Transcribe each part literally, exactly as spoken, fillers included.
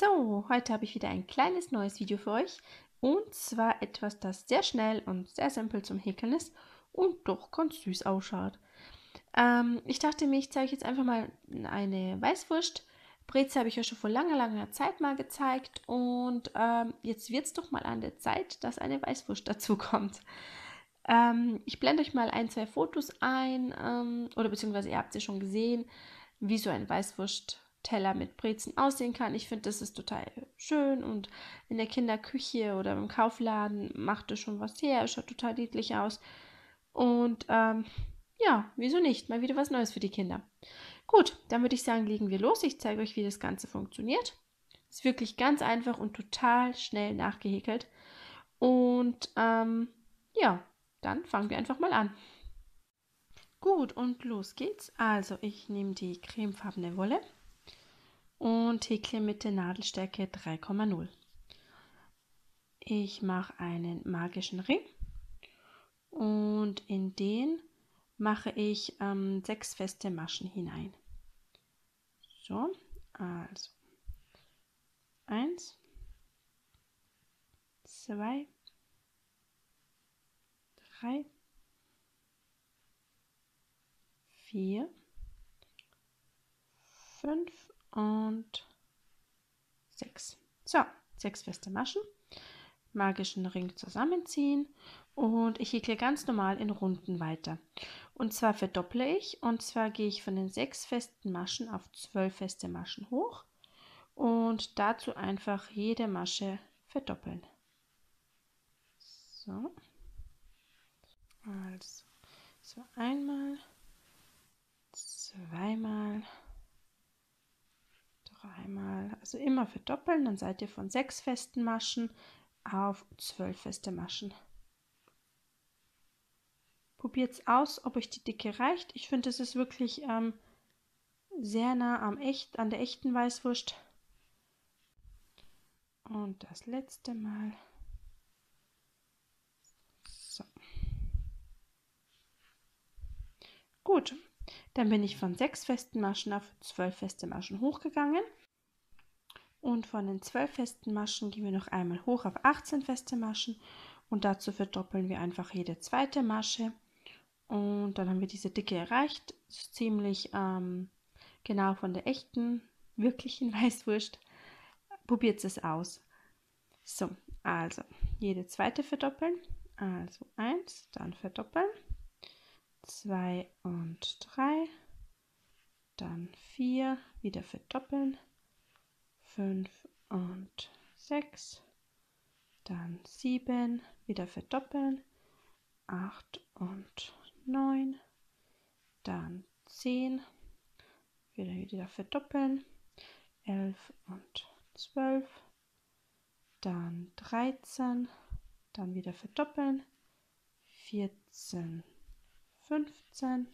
So, heute habe ich wieder ein kleines neues Video für euch und zwar etwas, das sehr schnell und sehr simpel zum Häkeln ist und doch ganz süß ausschaut. Ähm, ich dachte mir, ich zeige jetzt einfach mal eine Weißwurst. Breze habe ich ja schon vor langer, langer Zeit mal gezeigt und ähm, jetzt wird es doch mal an der Zeit, dass eine Weißwurst dazu kommt. Ähm, ich blende euch mal ein, zwei Fotos ein ähm, oder beziehungsweise ihr habt sie schon gesehen, wie so ein Weißwurst Teller mit Brezen aussehen kann. Ich finde, das ist total schön und in der Kinderküche oder im Kaufladen macht es schon was her, schaut total niedlich aus und ähm, ja, wieso nicht? Mal wieder was Neues für die Kinder. Gut, dann würde ich sagen, legen wir los. Ich zeige euch, wie das Ganze funktioniert. Ist wirklich ganz einfach und total schnell nachgehäkelt und ähm, ja, dann fangen wir einfach mal an. Gut, und los geht's. Also, ich nehme die cremefarbene Wolle und häkle mit der Nadelstärke drei Komma null. Ich mache einen magischen Ring und in den mache ich ähm, sechs feste Maschen hinein. So, also eins, zwei, drei, vier, fünf und sechs. So, sechs feste Maschen, magischen Ring zusammenziehen und ich häkle ganz normal in Runden weiter. Und zwar verdopple ich, und zwar gehe ich von den sechs festen Maschen auf zwölf feste Maschen hoch und dazu einfach jede Masche verdoppeln. So, also so einmal, zweimal, dreimal, also immer verdoppeln, dann seid ihr von sechs festen Maschen auf zwölf feste Maschen. Probiert es aus, ob euch die Dicke reicht. Ich finde, es ist wirklich ähm, sehr nah am echt, an der echten Weißwurst. Und das letzte Mal. So. Gut. Dann bin ich von sechs festen Maschen auf zwölf feste Maschen hochgegangen und von den zwölf festen Maschen gehen wir noch einmal hoch auf achtzehn feste Maschen und dazu verdoppeln wir einfach jede zweite Masche und dann haben wir diese Dicke erreicht, ziemlich ähm, genau von der echten, wirklichen Weißwurst. Probiert es aus. So, also jede zweite verdoppeln, also eins, dann verdoppeln. zwei und drei, dann vier, wieder verdoppeln, fünf und sechs, dann sieben, wieder verdoppeln, acht und neun, dann zehn, wieder, wieder verdoppeln, elf und zwölf, dann dreizehn, dann wieder verdoppeln, vierzehn, fünfzehn,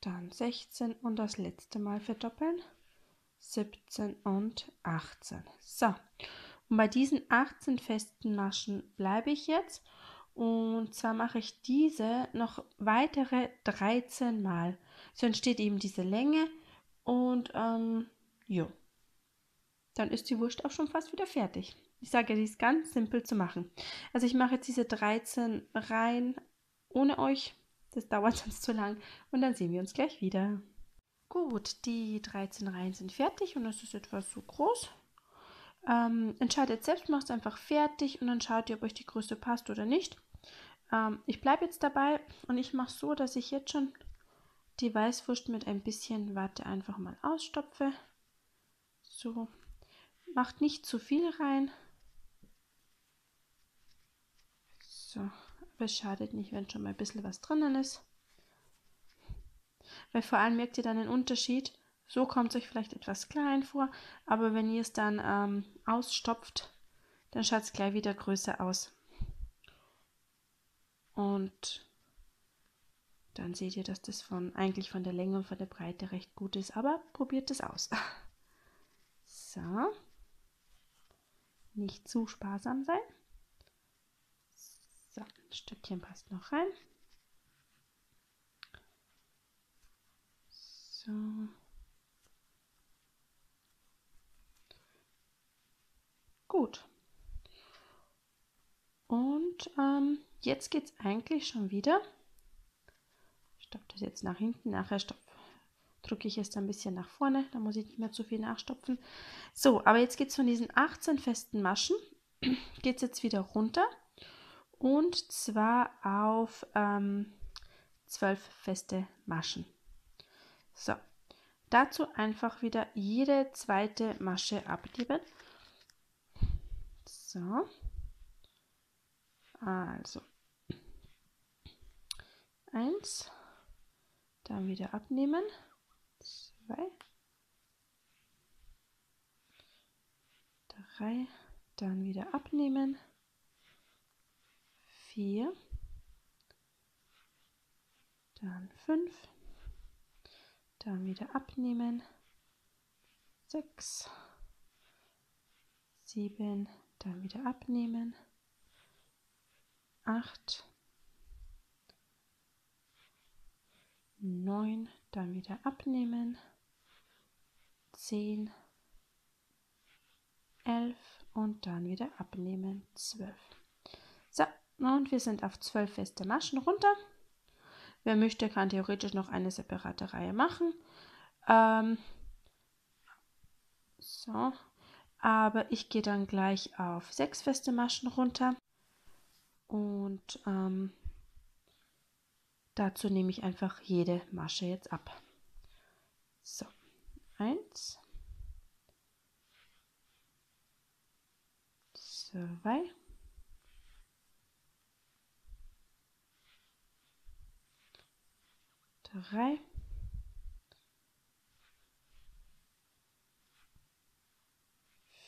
dann sechzehn und das letzte Mal verdoppeln, siebzehn und achtzehn. So, und bei diesen achtzehn festen Maschen bleibe ich jetzt und zwar mache ich diese noch weitere dreizehn Mal. So entsteht eben diese Länge und ähm, jo, dann ist die Wurst auch schon fast wieder fertig. Ich sage ja, die ist ganz simpel zu machen. Also ich mache jetzt diese dreizehn rein ohne euch. Das dauert sonst zu lang. Und dann sehen wir uns gleich wieder. Gut, die dreizehn Reihen sind fertig und das ist etwas so groß. Ähm, entscheidet selbst, macht es einfach fertig und dann schaut ihr, ob euch die Größe passt oder nicht. Ähm, ich bleibe jetzt dabei und ich mache so, dass ich jetzt schon die Weißwurst mit ein bisschen Watte einfach mal ausstopfe. So, macht nicht zu viel rein. So, aber es schadet nicht, wenn schon mal ein bisschen was drinnen ist. Weil vor allem merkt ihr dann den Unterschied. So kommt es euch vielleicht etwas klein vor, aber wenn ihr es dann ähm, ausstopft, dann schaut es gleich wieder größer aus. Und dann seht ihr, dass das von, eigentlich von der Länge und von der Breite recht gut ist, aber probiert es aus. So, nicht zu sparsam sein. So, ein Stückchen passt noch rein. So, gut. Und ähm, jetzt geht es eigentlich schon wieder. Ich stopfe das jetzt nach hinten, nachher drücke ich es ein bisschen nach vorne, da muss ich nicht mehr zu viel nachstopfen. So, aber jetzt geht es von diesen achtzehn festen Maschen, geht es jetzt wieder runter und zwar auf ähm, zwölf feste Maschen. So, dazu einfach wieder jede zweite Masche abgeben. So. Also eins, dann wieder abnehmen, zwei, drei, dann wieder abnehmen, vier, dann fünf, dann wieder abnehmen, sechs, sieben, dann wieder abnehmen, acht, neun, dann wieder abnehmen, zehn, elf und dann wieder abnehmen, zwölf. So, und wir sind auf zwölf feste Maschen runter. Wer möchte, kann theoretisch noch eine separate Reihe machen. Ähm, so, aber ich gehe dann gleich auf sechs feste Maschen runter. Und ähm, dazu nehme ich einfach jede Masche jetzt ab. So, eins, zwei, drei,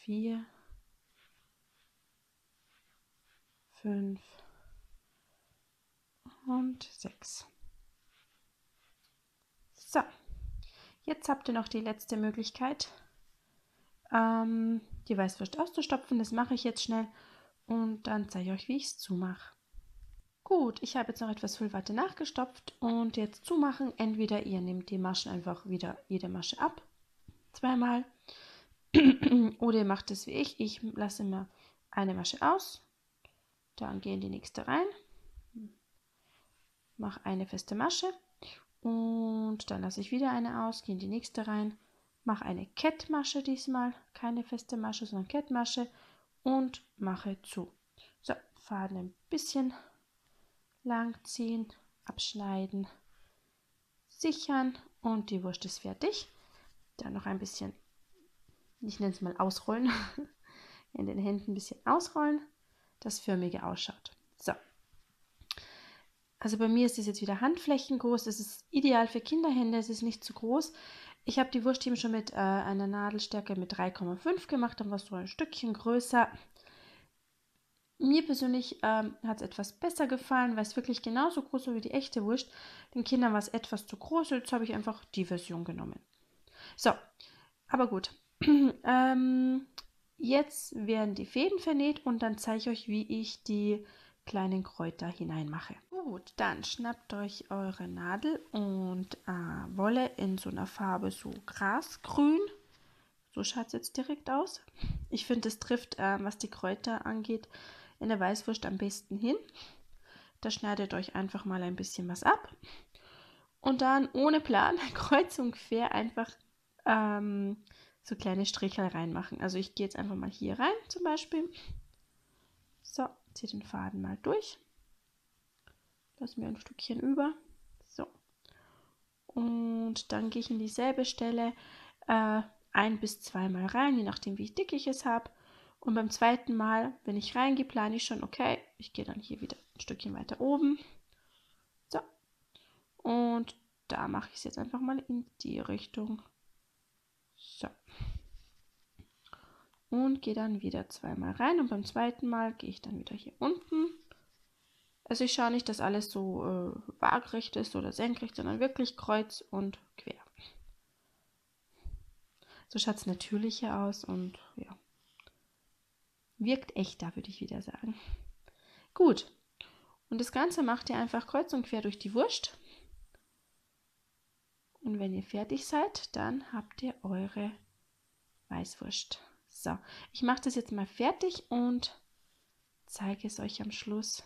vier, fünf und sechs. So, jetzt habt ihr noch die letzte Möglichkeit, ähm, die Weißwurst auszustopfen. Das mache ich jetzt schnell und dann zeige ich euch, wie ich es zumache. Gut, ich habe jetzt noch etwas Füllwatte nachgestopft und jetzt zumachen. Entweder ihr nehmt die Maschen einfach wieder jede Masche ab, zweimal, oder ihr macht es wie ich. Ich lasse immer eine Masche aus. Dann gehe in die nächste rein, mache eine feste Masche und dann lasse ich wieder eine aus, gehe in die nächste rein, mache eine Kettmasche diesmal, keine feste Masche, sondern Kettmasche und mache zu. So, Faden ein bisschen lang ziehen, abschneiden, sichern und die Wurst ist fertig. Dann noch ein bisschen, ich nenne es mal ausrollen, in den Händen ein bisschen ausrollen. Das förmige ausschaut. So. Also bei mir ist es jetzt wieder handflächengroß. Das ist ideal für Kinderhände. Es ist nicht zu groß. Ich habe die Wurst eben schon mit äh, einer Nadelstärke mit drei Komma fünf gemacht. Dann war es so ein Stückchen größer. Mir persönlich ähm, hat es etwas besser gefallen, weil es wirklich genauso groß war wie die echte Wurst. Den Kindern war es etwas zu groß. Jetzt habe ich einfach die Version genommen. So, aber gut. ähm... Jetzt werden die Fäden vernäht und dann zeige ich euch, wie ich die kleinen Kräuter hineinmache. Gut, dann schnappt euch eure Nadel und äh, Wolle in so einer Farbe, so grasgrün. So schaut es jetzt direkt aus. Ich finde, es trifft, äh, was die Kräuter angeht, in der Weißwurst am besten hin. Da schneidet euch einfach mal ein bisschen was ab. Und dann ohne Plan, kreuz und quer einfach Ähm, so kleine Strichel reinmachen. Also ich gehe jetzt einfach mal hier rein zum Beispiel. So, ziehe den Faden mal durch. Lass mir ein Stückchen über. So. Und dann gehe ich in dieselbe Stelle äh, ein bis zweimal rein, je nachdem wie dick ich es habe. Und beim zweiten Mal, wenn ich reingehe, plane ich schon, okay, ich gehe dann hier wieder ein Stückchen weiter oben. So. Und da mache ich es jetzt einfach mal in die Richtung. So. Und gehe dann wieder zweimal rein und beim zweiten Mal gehe ich dann wieder hier unten. Also ich schaue nicht, dass alles so äh, waagrecht ist oder senkrecht, sondern wirklich kreuz und quer. So schaut es natürlicher aus und ja, wirkt echter, würde ich wieder sagen. Gut. Und das Ganze macht ihr einfach kreuz und quer durch die Wurst. Und wenn ihr fertig seid, dann habt ihr eure Weißwurst. So, ich mache das jetzt mal fertig und zeige es euch am Schluss,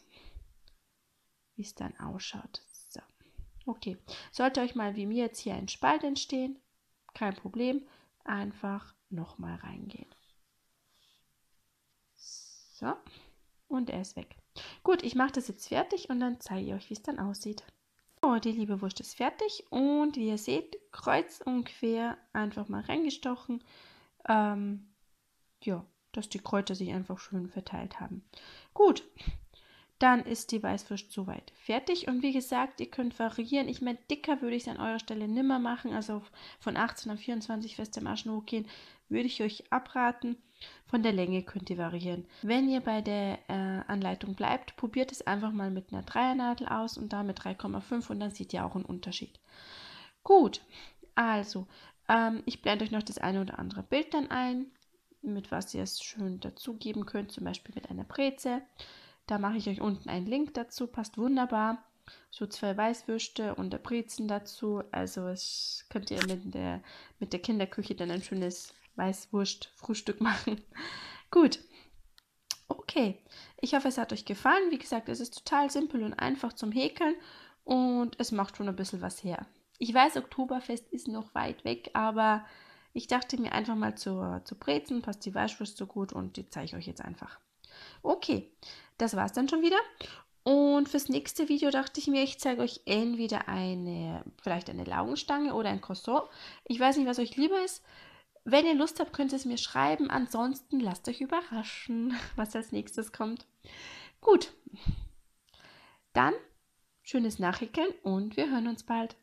wie es dann ausschaut. So, okay. Sollte euch mal wie mir jetzt hier ein Spalt entstehen, kein Problem, einfach nochmal reingehen. So, und er ist weg. Gut, ich mache das jetzt fertig und dann zeige ich euch, wie es dann aussieht. So, die liebe Wurst ist fertig und wie ihr seht, kreuz und quer einfach mal reingestochen. Ähm, ja, dass die Kräuter sich einfach schön verteilt haben. Gut, dann ist die Weißwurst soweit fertig. Und wie gesagt, ihr könnt variieren. Ich meine, dicker würde ich es an eurer Stelle nimmer machen. Also von achtzehn auf vierundzwanzig fest im Arsch hochgehen, würde ich euch abraten. Von der Länge könnt ihr variieren. Wenn ihr bei der äh, Anleitung bleibt, probiert es einfach mal mit einer Dreiernadel aus und damit drei Komma fünf und dann seht ihr auch einen Unterschied. Gut, also ähm, ich blende euch noch das eine oder andere Bild dann ein, mit was ihr es schön dazugeben könnt, zum Beispiel mit einer Breze. Da mache ich euch unten einen Link dazu, passt wunderbar. So zwei Weißwürste und der Brezen dazu. Also es könnt ihr mit der, mit der Kinderküche dann ein schönes Weißwurst-Frühstück machen. Gut. Okay. Ich hoffe, es hat euch gefallen. Wie gesagt, es ist total simpel und einfach zum Häkeln und es macht schon ein bisschen was her. Ich weiß, Oktoberfest ist noch weit weg, aber ich dachte mir einfach mal zur, zur Brezen, passt die Weißwurst so gut und die zeige ich euch jetzt einfach. Okay, das war's dann schon wieder. Und fürs nächste Video dachte ich mir, ich zeige euch entweder eine, vielleicht eine Laugenstange oder ein Croissant. Ich weiß nicht, was euch lieber ist. Wenn ihr Lust habt, könnt ihr es mir schreiben. Ansonsten lasst euch überraschen, was als nächstes kommt. Gut, dann schönes Nachhäkeln und wir hören uns bald.